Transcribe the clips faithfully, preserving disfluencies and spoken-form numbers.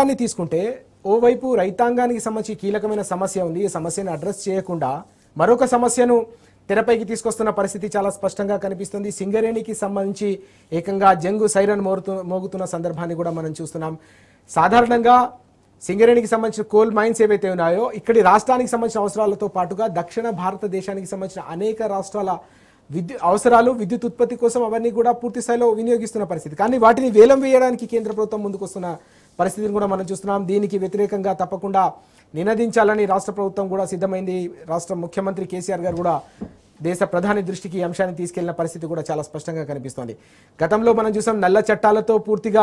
చట్టాన్ని తీసుకుంటే ఓవైపు రైతాంగానికి సంబంధించి కీలకమైన సమస్య ఉంది. ఈ సమస్యను అడ్రస్ చేయకుండా మరొక సమస్యను తెరపైకి తీసుకొస్తున్న పరిస్థితి చాలా స్పష్టంగా కనిపిస్తుంది. సింగరేణికి సంబంధించి ఏకంగా జంగు సైరన్ మోగుతూ మోగుతున్న సందర్భాన్ని కూడా మనం చూస్తున్నాం. సాధారణంగా సింగరేణికి సంబంధించిన కోల్ మైన్స్ ఏవైతే ఉన్నాయో ఇక్కడి రాష్ట్రానికి సంబంధించిన అవసరాలతో పాటుగా దక్షిణ భారతదేశానికి సంబంధించిన అనేక రాష్ట్రాల విద్యుత్ అవసరాలు, విద్యుత్ ఉత్పత్తి కోసం అవన్నీ కూడా పూర్తి స్థాయిలో వినియోగిస్తున్న పరిస్థితి. కానీ వాటిని వేలం వేయడానికి కేంద్ర ప్రభుత్వం ముందుకొస్తున్న పరిస్థితిని కూడా మనం చూస్తున్నాం. దీనికి వ్యతిరేకంగా తప్పకుండా నినదించాలని రాష్ట్ర ప్రభుత్వం కూడా సిద్ధమైంది. రాష్ట్ర ముఖ్యమంత్రి కేసీఆర్ గారు కూడా దేశ ప్రధాని దృష్టికి ఈ అంశాన్ని తీసుకెళ్లిన పరిస్థితి కూడా చాలా స్పష్టంగా కనిపిస్తోంది. గతంలో మనం చూసాం నల్ల చట్టాలతో పూర్తిగా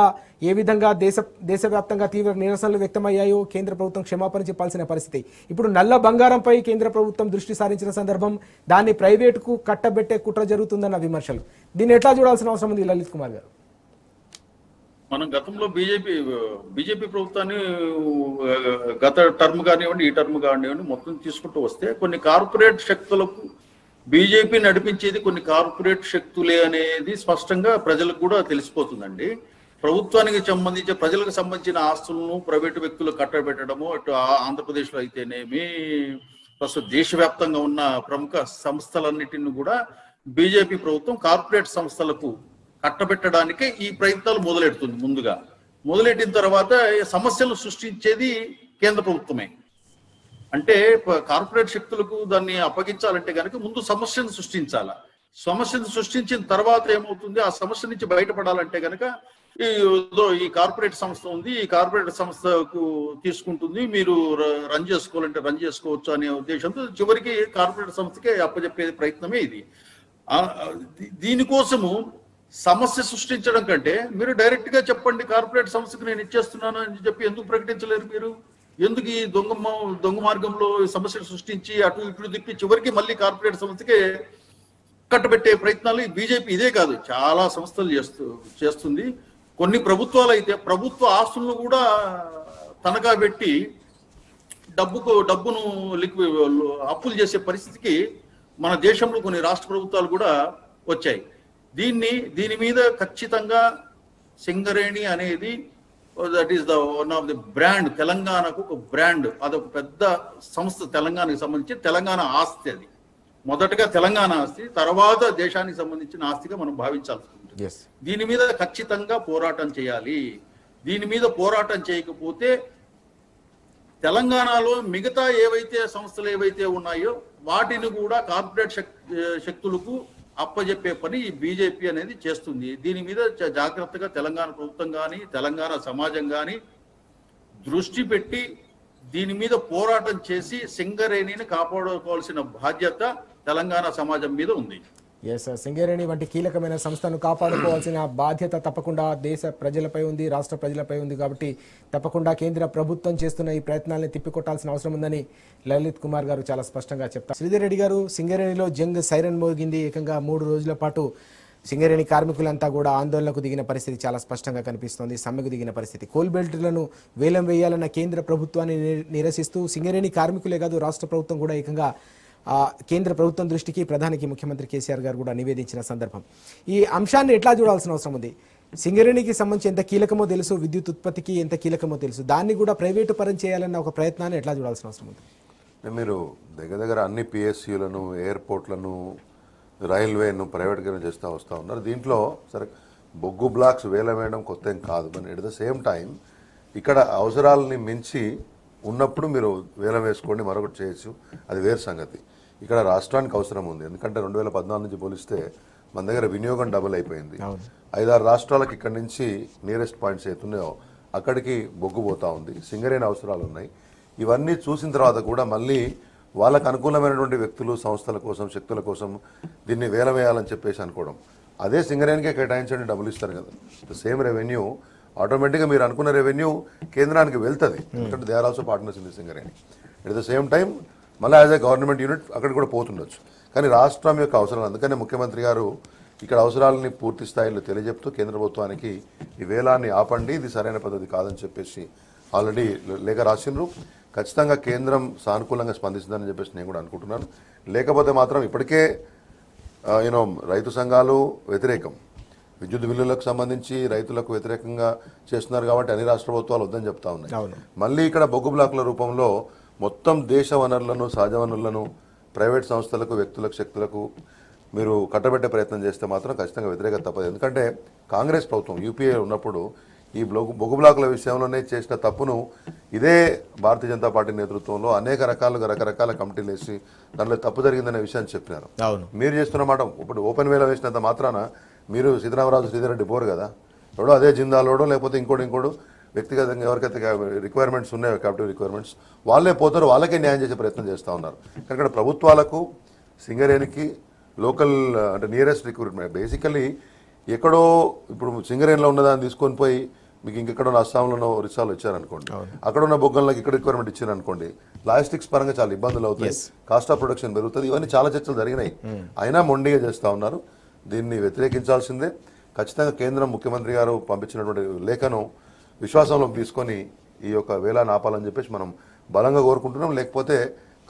ఏ విధంగా దేశ దేశవ్యాప్తంగా తీవ్ర నిరసనలు వ్యక్తమయ్యాయో కేంద్ర ప్రభుత్వం క్షమాపణ చెప్పాల్సిన పరిస్థితి. ఇప్పుడు నల్ల బంగారంపై కేంద్ర ప్రభుత్వం దృష్టి సారించిన సందర్భం, దాన్ని ప్రైవేటుకు కట్టబెట్టే కుట్ర జరుగుతుందన్న విమర్శలు, దీన్ని ఎట్లా చూడాల్సిన అవసరం ఉంది లలిత్ కుమార్ గారు? మనం గతంలో బీజేపీ బీజేపీ ప్రభుత్వాన్ని గత టర్మ్ కానివ్వండి, ఈ టర్మ్ కానివ్వండి, మొత్తం తీసుకుంటూ వస్తే కొన్ని కార్పొరేట్ శక్తులకు బీజేపీ నడిపించేది కొన్ని కార్పొరేట్ శక్తులే అనేది స్పష్టంగా ప్రజలకు కూడా తెలిసిపోతుందండి. ప్రభుత్వానికి సంబంధించి ప్రజలకు సంబంధించిన ఆస్తులను ప్రైవేటు వ్యక్తులు కట్టబెట్టడము, అటు ఆంధ్రప్రదేశ్లో అయితేనేమి ప్రస్తుత దేశవ్యాప్తంగా ఉన్న ప్రముఖ సంస్థలన్నిటిని కూడా బీజేపీ ప్రభుత్వం కార్పొరేట్ సంస్థలకు కట్టబెట్టడానికే ఈ ప్రయత్నాలు మొదలెడుతుంది. ముందుగా మొదలెట్టిన తర్వాత సమస్యలు సృష్టించేది కేంద్ర ప్రభుత్వమే. అంటే కార్పొరేట్ శక్తులకు దాన్ని అప్పగించాలంటే కనుక ముందు సమస్యను సృష్టించాల. సమస్యను సృష్టించిన తర్వాత ఏమవుతుంది, ఆ సమస్య నుంచి బయటపడాలంటే కనుక ఈ కార్పొరేట్ సంస్థ ఉంది, ఈ కార్పొరేట్ సంస్థకు తీసుకుంటుంది, మీరు రన్ చేసుకోవాలంటే రన్ చేసుకోవచ్చు అనే ఉద్దేశంతో చివరికి కార్పొరేట్ సంస్థకే అప్పజెప్పే ప్రయత్నమే ఇది. దీనికోసము సమస్య సృష్టించడం కంటే మీరు డైరెక్ట్ గా చెప్పండి, కార్పొరేట్ సంస్థకు నేను ఇచ్చేస్తున్నాను అని చెప్పి ఎందుకు ప్రకటించలేరు మీరు? ఎందుకు ఈ దొంగ దొంగ మార్గంలో సమస్యలు సృష్టించి అటు ఇటు తిప్పి చివరికి మళ్ళీ కార్పొరేట్ సంస్థకే కట్టబెట్టే ప్రయత్నాలు బీజేపీ ఇదే కాదు చాలా సంస్థలు చేస్తూ చేస్తుంది. కొన్ని ప్రభుత్వాలు అయితే ప్రభుత్వ ఆస్తులను కూడా తనఖా పెట్టి డబ్బుకు డబ్బును లిక్వి అప్పులు చేసే పరిస్థితికి మన దేశంలో కొన్ని రాష్ట్ర ప్రభుత్వాలు కూడా వచ్చాయి. దీన్ని దీని మీద ఖచ్చితంగా సింగరేణి అనేది that is the one of the brand, తెలంగాణకు ఒక బ్రాండ్, అదొక పెద్ద సంస్థ తెలంగాణకు సంబంధించి, తెలంగాణ ఆస్తి అది. మొదటగా తెలంగాణ ఆస్తి, తర్వాత దేశానికి సంబంధించిన ఆస్తిగా మనం భావించాల్సి ఉంటుంది. దీని మీద ఖచ్చితంగా పోరాటం చేయాలి. దీని మీద పోరాటం చేయకపోతే తెలంగాణలో మిగతా ఏవైతే సంస్థలు ఏవైతే ఉన్నాయో వాటిని కూడా కార్పొరేట్ శక్తులకు అప్పజెప్పే పని ఈ బీజేపీ అనేది చేస్తుంది. దీని మీద జాగ్రత్తగా తెలంగాణ ప్రభుత్వం కానీ తెలంగాణ సమాజం కానీ దృష్టి పెట్టి దీని మీద పోరాటం చేసి సింగరేణిని కాపాడుకోవాల్సిన బాధ్యత తెలంగాణ సమాజం మీద ఉంది. ఎస్, సింగరేణి వంటి కీలకమైన సంస్థను కాపాడుకోవాల్సిన బాధ్యత తప్పకుండా దేశ ప్రజలపై ఉంది, రాష్ట్ర ప్రజలపై ఉంది. కాబట్టి తప్పకుండా కేంద్ర ప్రభుత్వం చేస్తున్న ఈ ప్రయత్నాలను తిప్పికొట్టాల్సిన అవసరం ఉందని లలిత్ కుమార్ గారు చాలా స్పష్టంగా చెప్తారు. శ్రీధర్ రెడ్డి గారు, సింగరేణిలో జంగ్ సైరన్ మోగింది. ఏకంగా మూడు రోజుల పాటు సింగరేణి కార్మికులంతా కూడా ఆందోళనకు దిగిన పరిస్థితి చాలా స్పష్టంగా కనిపిస్తోంది. సమ్మెకు దిగిన పరిస్థితి. కోల్ బెల్ట్లను వేలం వేయాలన్న కేంద్ర ప్రభుత్వాన్ని నిరసిస్తూ సింగరేణి కార్మికులే కాదు రాష్ట్ర ప్రభుత్వం కూడా ఏకంగా కేంద్ర ప్రభుత్వం దృష్టికి ప్రధానికి ముఖ్యమంత్రి కేసీఆర్ గారు కూడా నివేదించిన సందర్భం. ఈ అంశాన్ని ఎట్లా చూడాల్సిన అవసరం ఉంది? సింగరేణికి సంబంధించి ఎంత కీలకమో తెలుసు, విద్యుత్ ఉత్పత్తికి ఎంత కీలకమో తెలుసు, దాన్ని కూడా ప్రైవేటు పరం చేయాలన్న ఒక ప్రయత్నాన్ని ఎట్లా చూడాల్సిన అవసరం ఉంది? మీరు దగ్గర దగ్గర అన్ని పిఎస్యులను, ఎయిర్పోర్ట్లను, రైల్వేను ప్రైవేట్గా చేస్తూ వస్తూ ఉన్నారు. దీంట్లో సరే బొగ్గు బ్లాక్స్ వేల వేయడం కొత్త ఏం కాదు, but at the same time ఇక్కడ అవసరాలని మించి ఉన్నప్పుడు మీరు వేలం వేసుకోండి, మరొకటి చేయొచ్చు, అది వేరు సంగతి. ఇక్కడ రాష్ట్రానికి అవసరం ఉంది. ఎందుకంటే రెండు వేల పద్నాలుగు నుంచి పోలిస్తే మన దగ్గర వినియోగం డబుల్ అయిపోయింది. ఐదారు రాష్ట్రాలకు ఇక్కడ నుంచి నియరెస్ట్ పాయింట్స్ అవుతున్నాయో అక్కడికి బొగ్గు పోతూ ఉంది. సింగరేణి అవసరాలు ఉన్నాయి. ఇవన్నీ చూసిన తర్వాత కూడా మళ్ళీ వాళ్ళకు అనుకూలమైనటువంటి వ్యక్తులు, సంస్థల కోసం, శక్తుల కోసం దీన్ని వేలం వేయాలని చెప్పేసి అనుకోవడం, అదే సింగరేణికే కేటాయించండి, డబ్బులు ఇస్తారు కదా, సేమ్ రెవెన్యూ ఆటోమేటిక్గా మీరు అనుకున్న రెవెన్యూ కేంద్రానికి వెళ్తుంది. ఎందుకంటే they are also partners in the Singareni. At the same time మళ్ళీ యాజ్ ఎ గవర్నమెంట్ యూనిట్ అక్కడ కూడా పోతుండొచ్చు. కానీ రాష్ట్రం యొక్క అవసరాలు, అందుకనే ముఖ్యమంత్రి గారు ఇక్కడ అవసరాలని పూర్తి స్థాయిలో తెలియజెప్తూ కేంద్ర ప్రభుత్వానికి ఈ వేలాన్ని ఆపండి, ఇది సరైన పద్ధతి కాదని చెప్పేసి ఆల్రెడీ లేఖ రాసినారు. ఖచ్చితంగా కేంద్రం సానుకూలంగా స్పందిస్తుందని చెప్పేసి నేను కూడా అనుకుంటున్నాను. లేకపోతే మాత్రం ఇప్పటికే యూనో రైతు సంఘాలు వ్యతిరేకం, విద్యుత్ బిల్లులకు సంబంధించి రైతులకు వ్యతిరేకంగా చేస్తున్నారు కాబట్టి అన్ని రాష్ట్ర ప్రభుత్వాలు వద్దని చెప్తా ఉన్నాయి. మళ్ళీ ఇక్కడ బొగ్గు బ్లాకుల రూపంలో మొత్తం దేశ వనరులను సహజ వనరులను ప్రైవేట్ సంస్థలకు వ్యక్తులకు శక్తులకు మీరు కట్టబెట్టే ప్రయత్నం చేస్తే మాత్రం ఖచ్చితంగా వ్యతిరేకత తప్పదు. ఎందుకంటే కాంగ్రెస్ ప్రభుత్వం యూపీఏ ఉన్నప్పుడు ఈ బ్లాక్ బొగ్గు బ్లాకుల విషయంలోనే చేసిన తప్పును ఇదే భారతీయ జనతా పార్టీ నేతృత్వంలో అనేక రకాలుగా రకరకాల కమిటీలు వేసి దానిలో తప్పు జరిగిందనే విషయాన్ని చెప్పినారు. మీరు చేస్తున్నమాట ఇప్పుడు ఓపెన్ వేలో వేసినంత మాత్రాన మీరు సీతారామరాజు శ్రీధర్రెడ్డి పోరు కదా, ఎవడో అదే జిందాలోడో లేకపోతే ఇంకోటి ఇంకోడు వ్యక్తిగతంగా ఎవరికైతే రిక్వైర్మెంట్స్ ఉన్నాయో క్యాపిటల్ రిక్వైర్మెంట్స్ వాళ్ళే పోతారు, వాళ్ళకే న్యాయం చేసే ప్రయత్నం చేస్తూ ఉన్నారు. అక్కడ ప్రభుత్వాలకు సింగరేణికి లోకల్ అంటే నియరెస్ట్ రిక్రూట్మెంట్ బేసికలీ ఎక్కడో ఇప్పుడు సింగరేణిలో ఉన్నదాన్ని తీసుకొని పోయి మీకు ఇంకెక్కడో అస్సాంలోనో ఒరిస్సాలో ఇచ్చారనుకోండి, అక్కడ ఉన్న బొగ్గలకు ఇక్కడ రిక్వైర్మెంట్ ఇచ్చారనుకోండి లాజిస్టిక్స్ పరంగా చాలా ఇబ్బందులు అవుతాయి, కాస్ట్ ఆఫ్ ప్రొడక్షన్ పెరుగుతుంది, ఇవన్నీ చాలా చర్చలు జరిగినాయి. అయినా మొండిగా చేస్తూ ఉన్నారు. దీన్ని వ్యతిరేకించాల్సిందే. ఖచ్చితంగా కేంద్రం ముఖ్యమంత్రి గారు పంపించినటువంటి లేఖను విశ్వాసంలో తీసుకొని ఈ యొక్క వేలాన్ని ఆపాలని చెప్పేసి మనం బలంగా కోరుకుంటున్నాం. లేకపోతే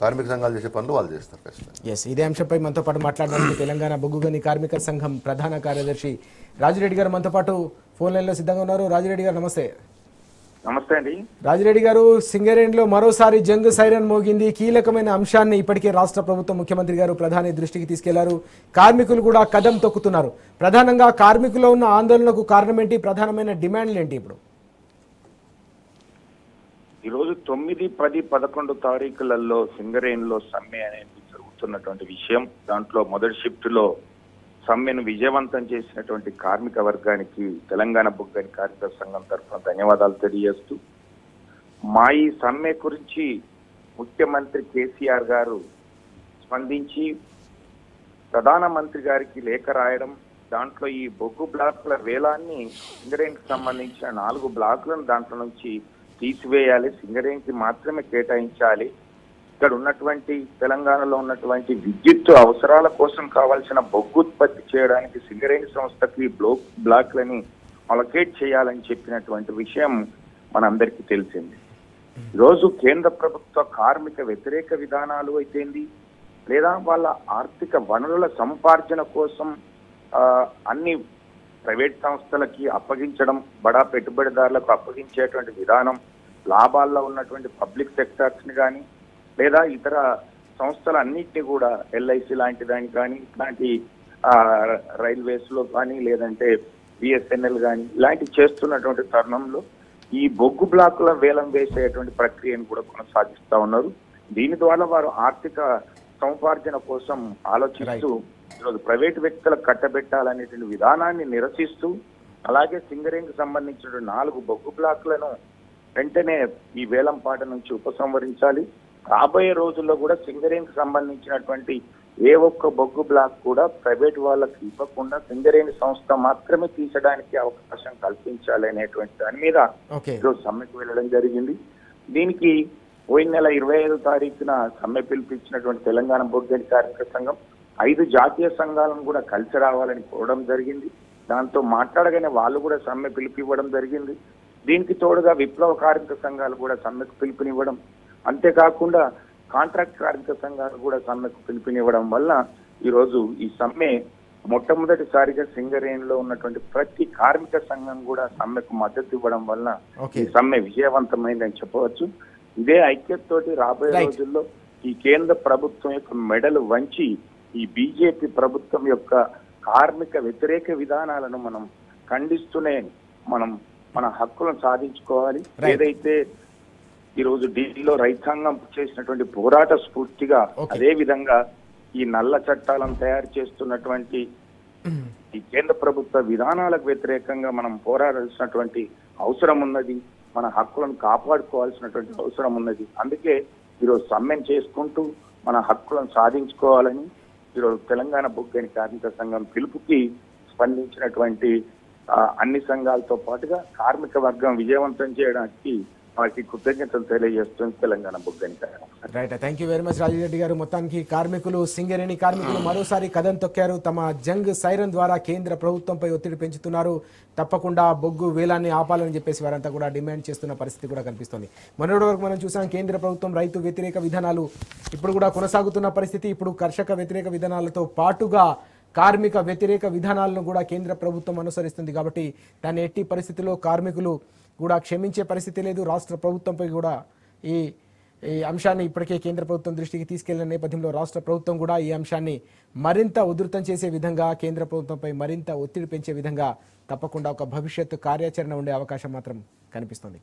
కార్మిక సంఘాలు చేసే పనులు వాళ్ళు చేస్తారు ఖచ్చితంగా. ఎస్, ఇదే అంశంపై మనతో పాటు మాట్లాడడానికి తెలంగాణ బొగ్గు గని కార్మిక సంఘం ప్రధాన కార్యదర్శి రాజిరెడ్డి గారు మనతో పాటు ఫోన్ లైన్లో సిద్ధంగా ఉన్నారు. రాజిరెడ్డి గారు నమస్తే. నమస్తే అండి. రాజిరెడ్డి గారు, సింగరేణిలో మరోసారి జంగ్ సైరన్ మోగింది. కీలకమైన అంశాన్ని ఇప్పటికే రాష్ట్ర ప్రభుత్వం ముఖ్యమంత్రి గారు ప్రధాని దృష్టికి తీసుకెళ్లారు. కార్మికులు కూడా కదం తొక్కుతున్నారు. ప్రధానంగా కార్మికుల్లో ఉన్న ఆందోళనకు కారణం ఏంటి? ప్రధానమైన డిమాండ్లు ఏంటి? ఇప్పుడు ఈరోజు తొమ్మిది పది పదకొండు తారీఖులలో సింగరేణిలో సమ్మె అనేది జరుగుతున్నటువంటి విషయం. దాంట్లో మొదటి షిఫ్ట్ లో సమ్మెను విజయవంతం చేసినటువంటి కార్మిక వర్గానికి తెలంగాణ బొగ్గని కార్మిక సంఘం తరఫున ధన్యవాదాలు తెలియజేస్తూ, మా ఈ సమ్మె గురించి ముఖ్యమంత్రి కేసీఆర్ గారు స్పందించి ప్రధానమంత్రి గారికి లేఖ రాయడం, దాంట్లో ఈ బొగ్గు బ్లాకుల వేలాన్ని సింగరేణికి సంబంధించిన నాలుగు బ్లాకులను దాంట్లో నుంచి తీసివేయాలి, సింగరేణికి మాత్రమే కేటాయించాలి, ఇక్కడ ఉన్నటువంటి తెలంగాణలో ఉన్నటువంటి విద్యుత్ అవసరాల కోసం కావాల్సిన బొగ్గు ఉత్పత్తి చేయడానికి సింగరేణి సంస్థకి బ్లాక్ బ్లాక్లని అలొకేట్ చేయాలని చెప్పినటువంటి విషయం మనందరికీ తెలిసింది. ఈరోజు కేంద్ర ప్రభుత్వ కార్మిక వ్యతిరేక విధానాలు అయితేంది, లేదా వాళ్ళ ఆర్థిక వనరుల సంపార్జన కోసం అన్ని ప్రైవేట్ సంస్థలకి అప్పగించడం, బడా పెట్టుబడిదారులకు అప్పగించేటువంటి విధానం, లాభాల్లో ఉన్నటువంటి పబ్లిక్ సెక్టార్స్ని కానీ లేదా ఇతర సంస్థలన్నింటినీ కూడా ఎల్ఐసి లాంటి దాన్ని కానీ ఇట్లాంటి రైల్వేస్లో కానీ లేదంటే బిఎస్ఎన్ఎల్ కానీ ఇలాంటి చేస్తున్నటువంటి తరుణంలో ఈ బొగ్గు బ్లాకుల వేలం వేసేటువంటి ప్రక్రియను కూడా కొనసాగిస్తూ ఉన్నారు. దీని ద్వారా వారు ఆర్థిక సముపార్జన కోసం ఆలోచిస్తూ ఈరోజు ప్రైవేటు వ్యక్తులకు కట్టబెట్టాలనేటువంటి విధానాన్ని నిరసిస్తూ, అలాగే సింగరేణికి సంబంధించిన నాలుగు బొగ్గు బ్లాక్లను వెంటనే ఈ వేలం పాట నుంచి ఉపసంహరించాలి. రాబోయే రోజుల్లో కూడా సింగరేణికి సంబంధించినటువంటి ఏ ఒక్క బొగ్గు బ్లాక్ కూడా ప్రైవేట్ వాళ్ళకి ఇవ్వకుండా సింగరేణి సంస్థ మాత్రమే తీసడానికి అవకాశం కల్పించాలి అనేటువంటి దాని మీద ఈరోజు సమ్మెకు వెళ్ళడం జరిగింది. దీనికి పోయిన నెల ఇరవై ఐదు తారీఖున సమ్మె పిలిపించినటువంటి తెలంగాణ బొగ్గని కార్మిక సంఘం ఐదు జాతీయ సంఘాలను కూడా కలిసి రావాలని కోరడం జరిగింది. దాంతో మాట్లాడగానే వాళ్ళు కూడా సమ్మె పిలుపునివ్వడం జరిగింది. దీనికి తోడుగా విప్లవ కార్మిక సంఘాలు కూడా సమ్మెకు పిలుపునివ్వడం, అంతేకాకుండా కాంట్రాక్ట్ కార్మిక సంఘాలు కూడా సమ్మెకు పిలుపునివ్వడం వల్ల ఈరోజు ఈ సమ్మె మొట్టమొదటిసారిగా సింగరేణిలో ఉన్నటువంటి ప్రతి కార్మిక సంఘం కూడా సమ్మెకు మద్దతు ఇవ్వడం వల్ల ఈ సమ్మె విజయవంతమైందని చెప్పవచ్చు. ఇదే ఐక్యతతోటి రాబోయే రోజుల్లో ఈ కేంద్ర ప్రభుత్వం యొక్క మెడలు వంచి ఈ బీజేపీ ప్రభుత్వం యొక్క కార్మిక వ్యతిరేక విధానాలను మనం ఖండిస్తూనే మనం మన హక్కులను సాధించుకోవాలి. ఏదైతే ఈరోజు ఢిల్లీలో రైతాంగం చేసినటువంటి పోరాట స్ఫూర్తిగా అదే విధంగా ఈ నల్ల చట్టాలను తయారు చేస్తున్నటువంటి ఈ కేంద్ర ప్రభుత్వ విధానాలకు వ్యతిరేకంగా మనం పోరాడాల్సినటువంటి అవసరం ఉన్నది, మన హక్కులను కాపాడుకోవాల్సినటువంటి అవసరం ఉన్నది. అందుకే ఈరోజు సమ్మెను చేసుకుంటూ మన హక్కులను సాధించుకోవాలని ఈరోజు తెలంగాణ బొగ్గని కార్మిక సంఘం పిలుపుకి స్పందించినటువంటి అన్ని సంఘాలతో పాటుగా కార్మిక వర్గం విజయవంతం చేయడానికి వారికి కృతజ్ఞతలు తెలియజేస్తుంది తెలంగాణ బొగ్గని కార్మిక. Right, thank you very much Rajireddy గారు. మొత్తానికి కార్మికులు, సింగరేణి కార్మికులు మరోసారి కదం తొక్కారు. తమ జంగ్ సైరన్ ద్వారా కేంద్ర ప్రభుత్వంపై ఒత్తిడి పెంచుతున్నారు. తప్పకుండా బొగ్గు వేలాన్ని ఆపాలని చెప్పేసి వారంతా కూడా డిమాండ్ చేస్తున్న పరిస్థితి కూడా కనిపిస్తుంది. మొన్నటి వరకు మనం చూసాం కేంద్ర ప్రభుత్వం రైతు వ్యతిరేక విధానాలు ఇప్పుడు కూడా కొనసాగుతున్న పరిస్థితి. ఇప్పుడు కర్షక వ్యతిరేక విధానాలతో పాటుగా కార్మిక వ్యతిరేక విధానాలను కూడా కేంద్ర ప్రభుత్వం అనుసరిస్తుంది కాబట్టి దాని ఎట్టి పరిస్థితిలో కార్మికులు కూడా క్షమించే పరిస్థితి లేదు। రాష్ట్ర ప్రభుత్వంపై కూడా ఈ ఈ అంశాన్ని ఇప్పటికే కేంద్ర ప్రభుత్వం దృష్టికి తీసుకెళ్లిన నేపథ్యంలో రాష్ట్ర ప్రభుత్వం కూడా ఈ అంశాన్ని మరింత ఉధృతం చేసే విధంగా కేంద్ర ప్రభుత్వంపై మరింత ఒత్తిడి పెంచే విధంగా తప్పకుండా ఒక భవిష్యత్తు కార్యాచరణ ఉండే అవకాశం మాత్రం కనిపిస్తుంది।